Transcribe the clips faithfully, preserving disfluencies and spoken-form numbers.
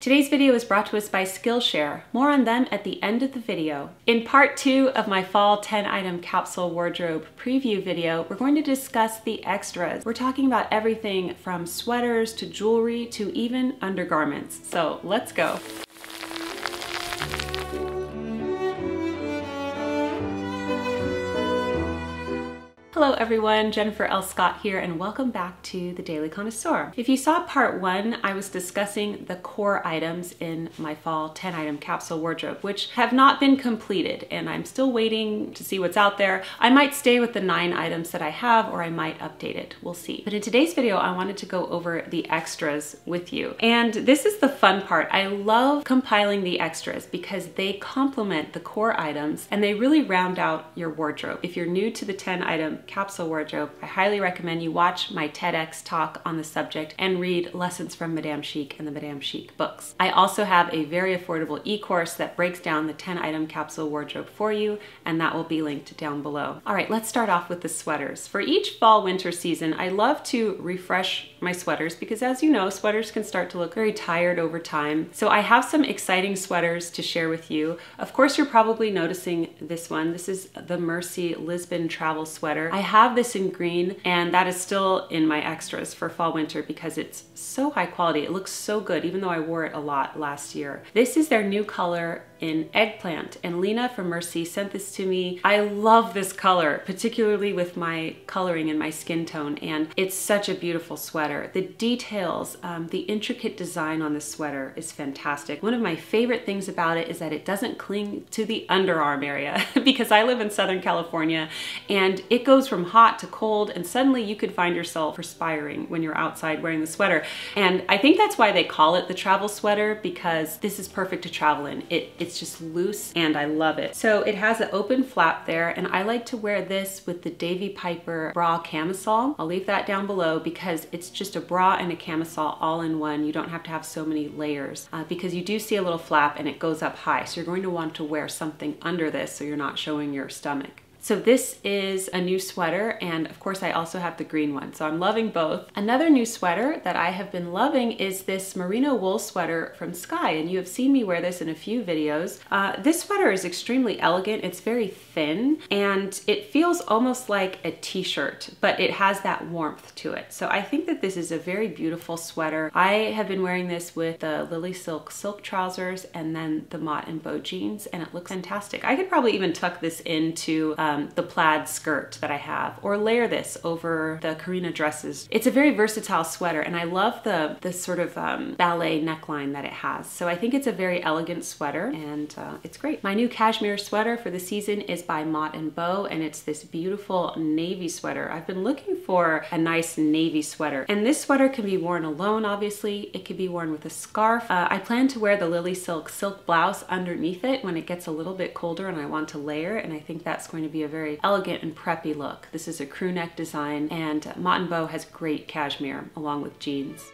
Today's video is brought to us by Skillshare. More on them at the end of the video. In part two of my fall ten item capsule wardrobe preview video, we're going to discuss the extras. We're talking about everything from sweaters to jewelry to even undergarments. So let's go. Hello everyone, Jennifer L. Scott here and welcome back to The Daily Connoisseur. If you saw part one, I was discussing the core items in my fall ten item capsule wardrobe, which have not been completed and I'm still waiting to see what's out there. I might stay with the nine items that I have or I might update it, we'll see. But in today's video, I wanted to go over the extras with you. And this is the fun part. I love compiling the extras because they complement the core items and they really round out your wardrobe. If you're new to the ten item capsule wardrobe, I highly recommend you watch my TEDx talk on the subject and read Lessons from Madame Chic and the Madame Chic books. I also have a very affordable e-course that breaks down the ten item capsule wardrobe for you, and that will be linked down below. All right, let's start off with the sweaters. For each fall winter season, I love to refresh my sweaters because, as you know, sweaters can start to look very tired over time. So I have some exciting sweaters to share with you. Of course, you're probably noticing this one. This is the Mer-Sea Lisbon Travel Sweater. I have this in green and that is still in my extras for fall winter because it's so high quality. It looks so good, even though I wore it a lot last year. This is their new color in Eggplant, and Lena from Mer-Sea sent this to me. I love this color, particularly with my coloring and my skin tone, and it's such a beautiful sweater. The details, um, the intricate design on the sweater is fantastic. One of my favorite things about it is that it doesn't cling to the underarm area because I live in Southern California and it goes from hot to cold and suddenly you could find yourself perspiring when you're outside wearing the sweater. And I think that's why they call it the travel sweater, because this is perfect to travel in. It, it's just loose and I love it. So it has an open flap there, and I like to wear this with the Davy Piper bra camisole. I'll leave that down below because it's just a bra and a camisole all in one. You don't have to have so many layers uh, because you do see a little flap and it goes up high. So you're going to want to wear something under this so you're not showing your stomach. So this is a new sweater, and of course I also have the green one, so I'm loving both. Another new sweater that I have been loving is this merino wool sweater from Skye, and you have seen me wear this in a few videos. Uh, this sweater is extremely elegant, it's very thin, and it feels almost like a t-shirt, but it has that warmth to it. So I think that this is a very beautiful sweater. I have been wearing this with the LilySilk silk trousers and then the Mott and Bow jeans, and it looks fantastic. I could probably even tuck this into uh, Um, the plaid skirt that I have, or layer this over the Karina dresses. It's a very versatile sweater, and I love the, the sort of um, ballet neckline that it has. So I think it's a very elegant sweater, and uh, it's great. My new cashmere sweater for the season is by Mott and Bow, and it's this beautiful navy sweater. I've been looking for a nice navy sweater, and this sweater can be worn alone, obviously. It could be worn with a scarf. Uh, I plan to wear the LilySilk silk blouse underneath it when it gets a little bit colder and I want to layer, and I think that's going to be a very elegant and preppy look. This is a crew neck design, and Mott and Bow has great cashmere along with jeans.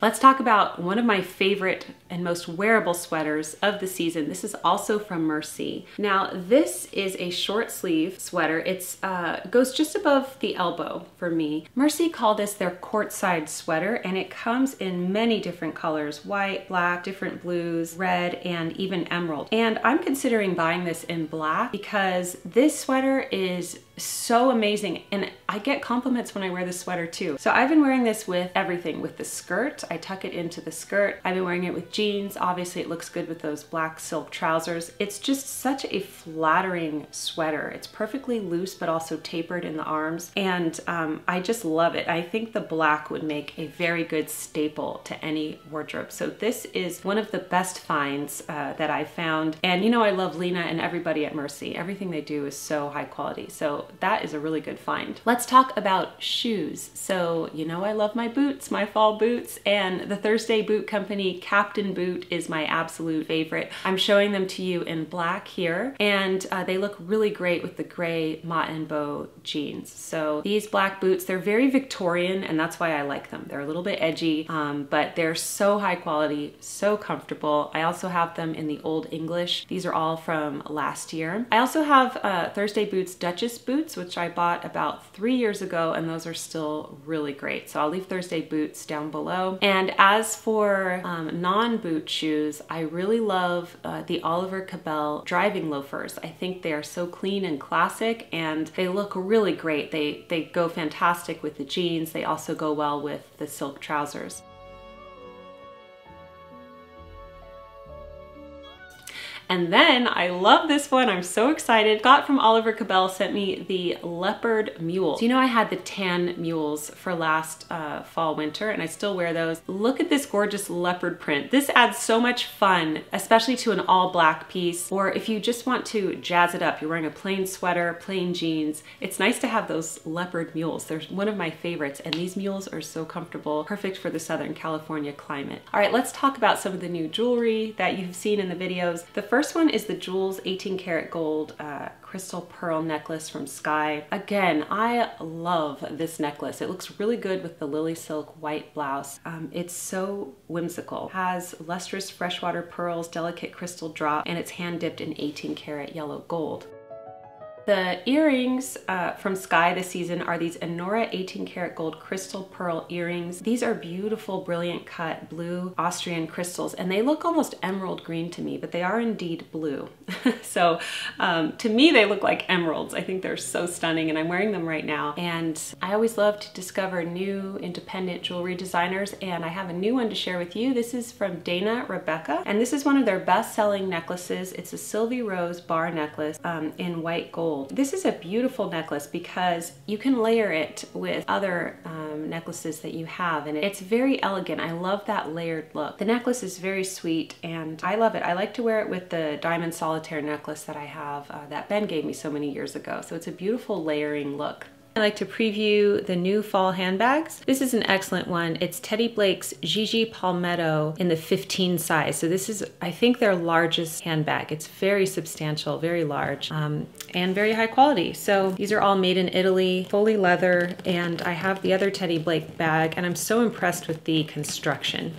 Let's talk about one of my favorite and most wearable sweaters of the season. This is also from Mer-Sea. Now, this is a short sleeve sweater. It's uh, goes just above the elbow for me. Mer-Sea call this their courtside sweater, and it comes in many different colors: white, black, different blues, red, and even emerald. And I'm considering buying this in black because this sweater is so amazing, and I get compliments when I wear this sweater too. So I've been wearing this with everything, with the skirt. I tuck it into the skirt. I've been wearing it with jeans. Obviously it looks good with those black silk trousers. It's just such a flattering sweater. It's perfectly loose but also tapered in the arms, and um, I just love it. I think the black would make a very good staple to any wardrobe. So this is one of the best finds uh, that I've found, and you know I love Lena and everybody at Mer-Sea. Everything they do is so high quality. So that is a really good find. Let's talk about shoes. So, you know, I love my boots, my fall boots, and the Thursday Boot Company Captain Boot is my absolute favorite. I'm showing them to you in black here, and uh, they look really great with the gray Mott and Bow jeans. So these black boots, they're very Victorian, and that's why I like them. They're a little bit edgy, um, but they're so high quality, so comfortable. I also have them in the Old English. These are all from last year. I also have uh, Thursday Boots Duchess Boots. boots, which I bought about three years ago, and those are still really great. So I'll leave Thursday Boots down below. And as for um, non-boot shoes, I really love uh, the Oliver Cabell driving loafers. I think they are so clean and classic, and they look really great. They, they go fantastic with the jeans. They also go well with the silk trousers. And then I love this one, I'm so excited. Scott from Oliver Cabell sent me the leopard mule. So you know I had the tan mules for last uh, fall winter, and I still wear those. Look at this gorgeous leopard print. This adds so much fun, especially to an all black piece, or if you just want to jazz it up, you're wearing a plain sweater, plain jeans. It's nice to have those leopard mules. They're one of my favorites, and these mules are so comfortable, perfect for the Southern California climate. All right, let's talk about some of the new jewelry that you've seen in the videos. The first First one is the Jules eighteen karat gold uh, crystal pearl necklace from Skye. Again, I love this necklace. It looks really good with the LilySilk white blouse. Um, it's so whimsical. It has lustrous freshwater pearls, delicate crystal drop, and it's hand dipped in eighteen karat yellow gold. The earrings uh, from Skye this season are these Enora eighteen karat gold crystal pearl earrings. These are beautiful, brilliant cut blue Austrian crystals, and they look almost emerald green to me, but they are indeed blue. So um, to me, they look like emeralds. I think they're so stunning, and I'm wearing them right now. And I always love to discover new independent jewelry designers, and I have a new one to share with you. This is from Dana Rebecca, and this is one of their best-selling necklaces. It's a Sylvie Rose bar necklace um, in white gold. This is a beautiful necklace because you can layer it with other um, necklaces that you have, and it's very elegant. I love that layered look. The necklace is very sweet, and I love it. I like to wear it with the diamond solitaire necklace that I have uh, that Ben gave me so many years ago. So it's a beautiful layering look. I like to preview the new fall handbags. This is an excellent one. It's Teddy Blake's Gigi Palmetto in the fifteen size. So this is, I think, their largest handbag. It's very substantial, very large, um, and very high quality. So these are all made in Italy, fully leather, and I have the other Teddy Blake bag, and I'm so impressed with the construction.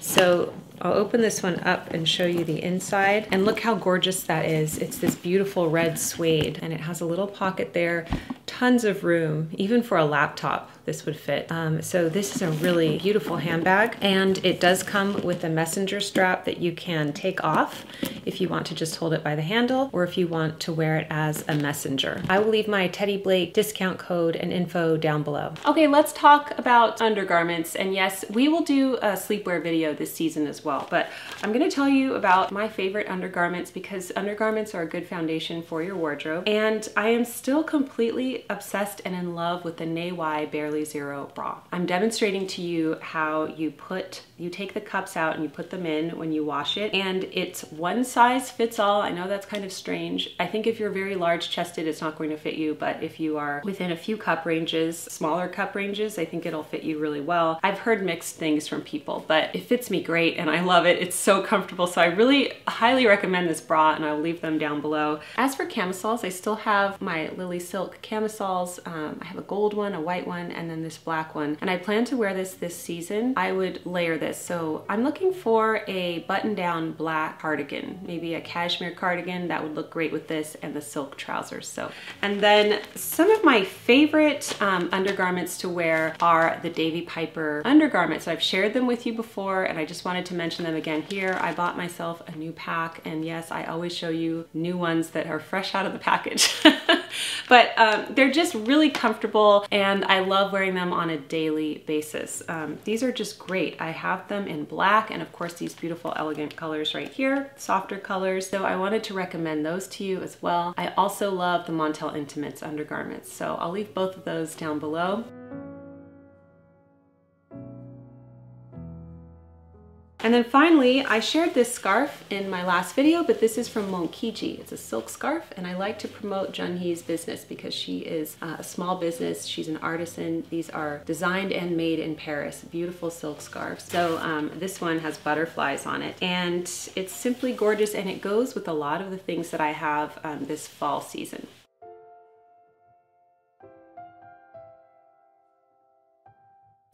So I'll open this one up and show you the inside, and look how gorgeous that is. It's this beautiful red suede, and it has a little pocket there, tons of room. Even for a laptop, this would fit. Um, so this is a really beautiful handbag, and it does come with a messenger strap that you can take off if you want to just hold it by the handle, or if you want to wear it as a messenger. I will leave my Teddy Blake discount code and info down below. Okay, let's talk about undergarments, and yes, we will do a sleepwear video this season as well. Well, but I'm going to tell you about my favorite undergarments, because undergarments are a good foundation for your wardrobe, and I am still completely obsessed and in love with the Neiwai Barely Zero bra. I'm demonstrating to you how you put, you take the cups out and you put them in when you wash it, and it's one size fits all. I know that's kind of strange. I think if you're very large chested, it's not going to fit you, but if you are within a few cup ranges, smaller cup ranges, I think it'll fit you really well. I've heard mixed things from people, but it fits me great, and I I love it. It's so comfortable. So I really highly recommend this bra, and I'll leave them down below. As for camisoles, I still have my LilySilk camisoles. Um, I have a gold one, a white one, and then this black one. And I plan to wear this this season. I would layer this. So I'm looking for a button-down black cardigan, maybe a cashmere cardigan that would look great with this and the silk trousers. So, and then some of my favorite um, undergarments to wear are the Davy Piper undergarments. So I've shared them with you before, and I just wanted to mention them again here. I bought myself a new pack, and yes, I always show you new ones that are fresh out of the package. But um, they're just really comfortable, and I love wearing them on a daily basis. Um, these are just great. I have them in black, and of course these beautiful elegant colors right here, softer colors. So I wanted to recommend those to you as well. I also love the Montelle Intimates undergarments, so I'll leave both of those down below. And then finally, I shared this scarf in my last video, but this is from Mont Kiji. It's a silk scarf, and I like to promote Junhee's business because she is uh, a small business. She's an artisan. These are designed and made in Paris. Beautiful silk scarf. So um, this one has butterflies on it, and it's simply gorgeous, and it goes with a lot of the things that I have um, this fall season.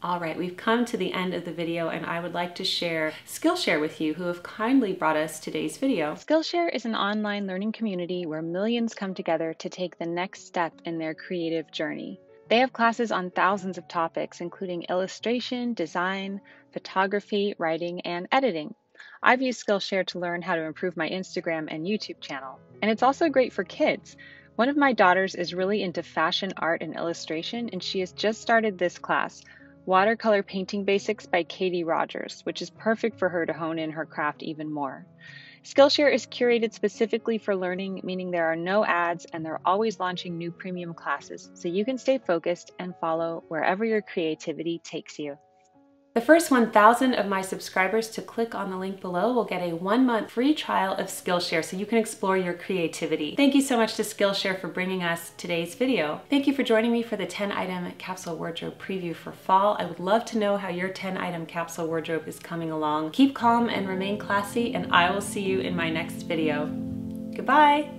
All right, we've come to the end of the video and I would like to share Skillshare with you, who have kindly brought us today's video. Skillshare is an online learning community where millions come together to take the next step in their creative journey. They have classes on thousands of topics, including illustration, design, photography, writing, and editing. I've used Skillshare to learn how to improve my Instagram and YouTube channel. And it's also great for kids. One of my daughters is really into fashion, art, and illustration, and she has just started this class, Watercolor Painting Basics by Katie Rogers, which is perfect for her to hone in her craft even more. Skillshare is curated specifically for learning, meaning there are no ads and they're always launching new premium classes, so you can stay focused and follow wherever your creativity takes you. The first one thousand of my subscribers to click on the link below will get a one-month free trial of Skillshare so you can explore your creativity. Thank you so much to Skillshare for bringing us today's video. Thank you for joining me for the ten item capsule wardrobe preview for fall. I would love to know how your ten item capsule wardrobe is coming along. Keep calm and remain classy, and I will see you in my next video. Goodbye!